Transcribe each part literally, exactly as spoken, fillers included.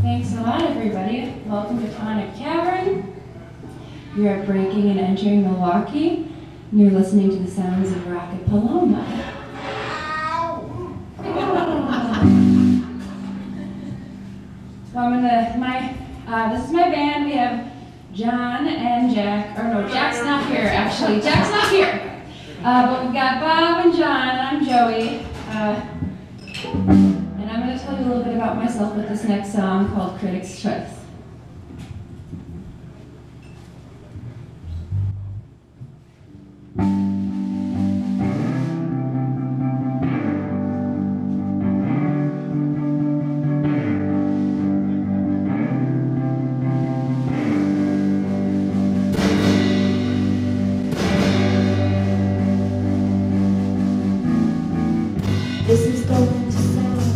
Thanks a lot, everybody. Welcome to Tonic Cavern. You're at Breaking and Entering Milwaukee, and you're listening to the sounds of Rocket Paloma. Well, I'm gonna, my, uh, this is my band. We have John and Jack, or no, Jack's not here, actually. Jack's not here. Uh, but we've got Bob and John, and I'm Joey. Uh, a little bit about myself with this next song called Critics' Choice. This is going to sound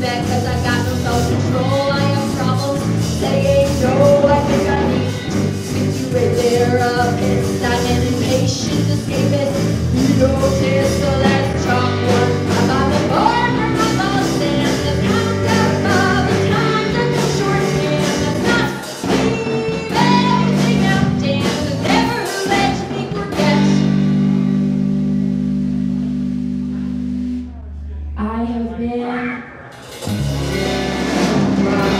back, cause I got no self-control. I have problems that ain't no, I think I need to speak to a therapist. I'm an impatient escapist, you don't care, so let's talk more. I'm on the board for my boss, and the pound of all the time that the short skin that's not me, but everything out, damn, the never who let you think we're catch. I have been once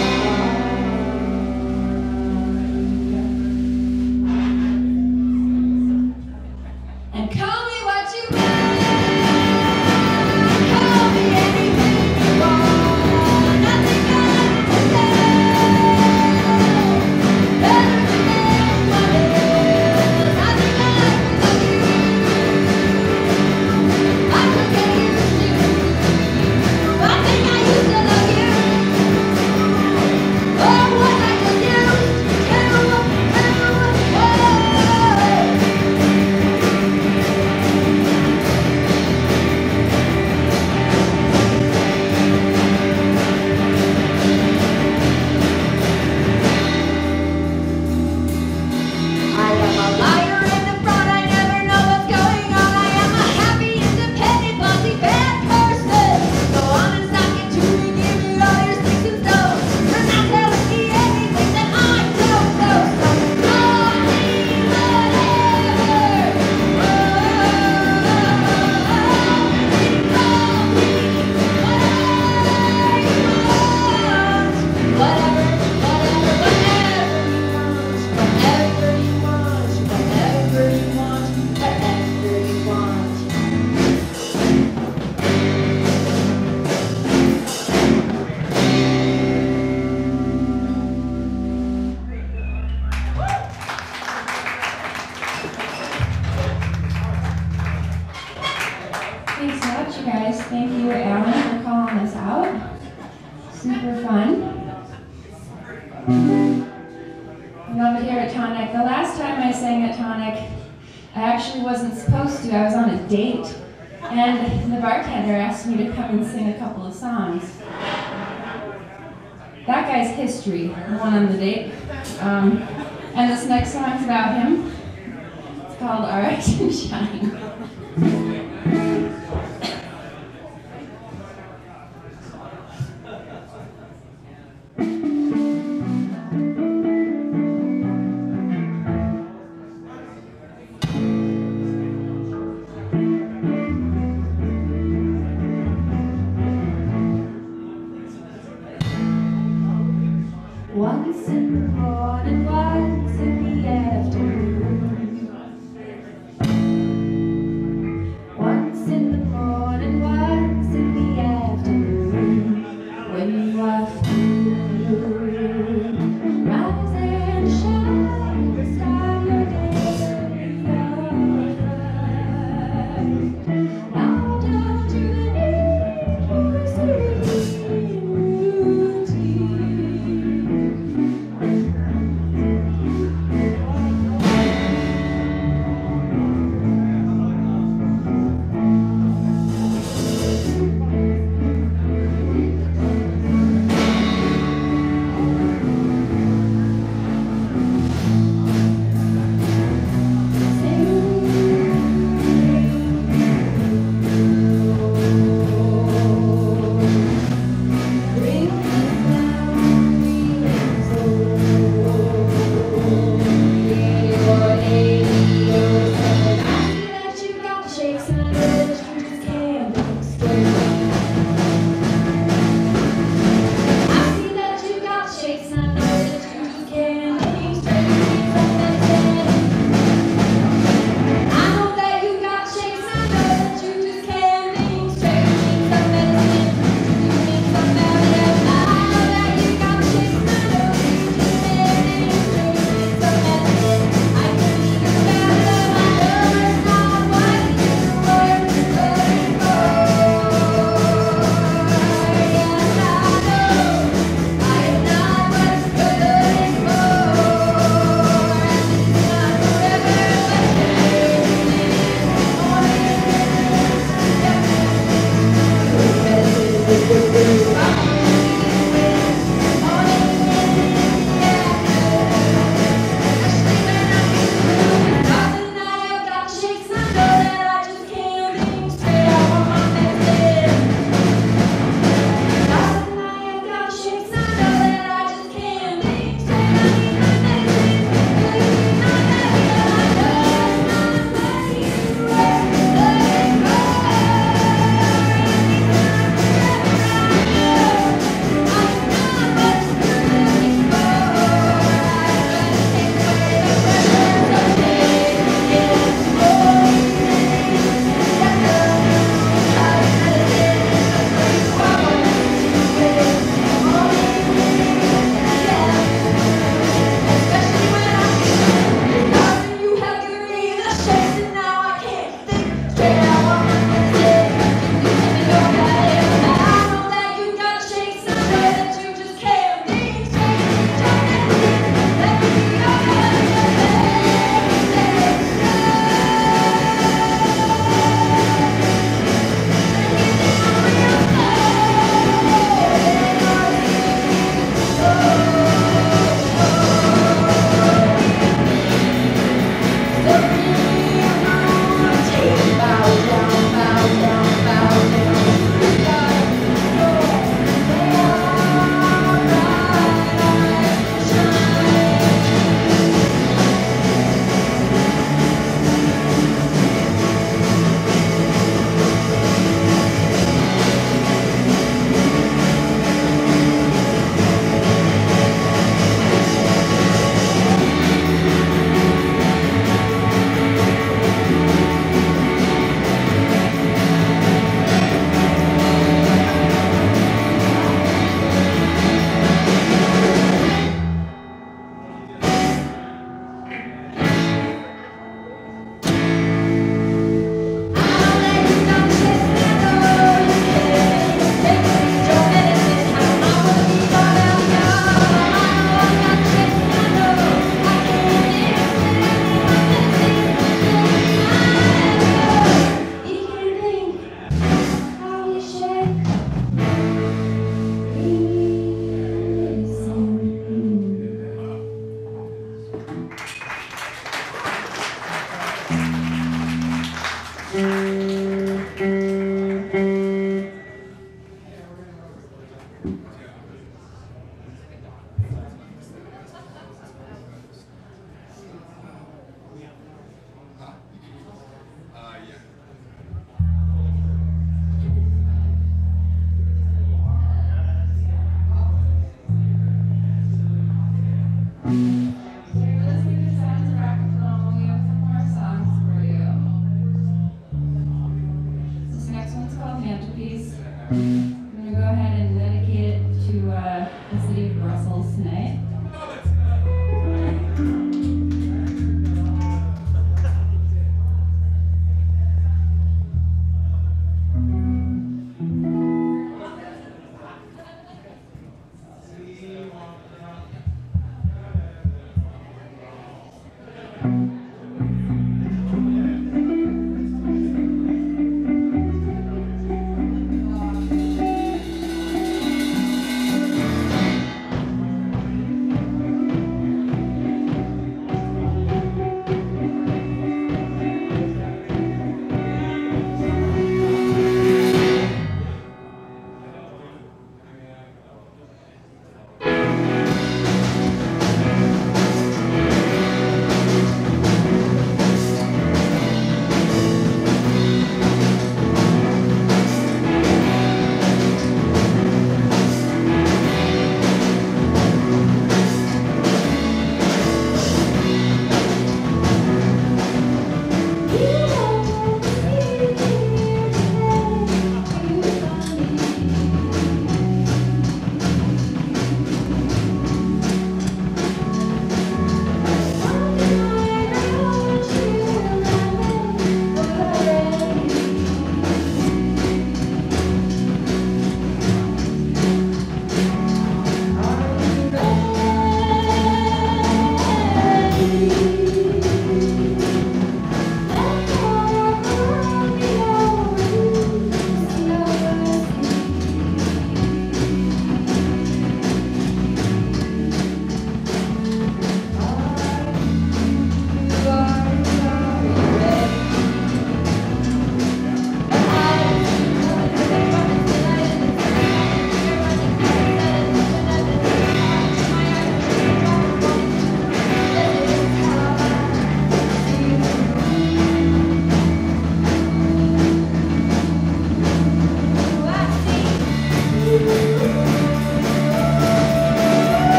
in the morning, once in the afternoon.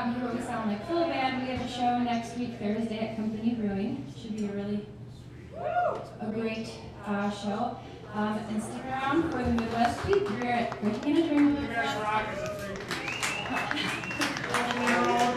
out and you don't sound like Phil Band. We have a show next week, Thursday, at Company Brewing. Should be a really a great uh, show. Um, and stick around for the Midwest week. We're at Breaking and Entering Milwaukee.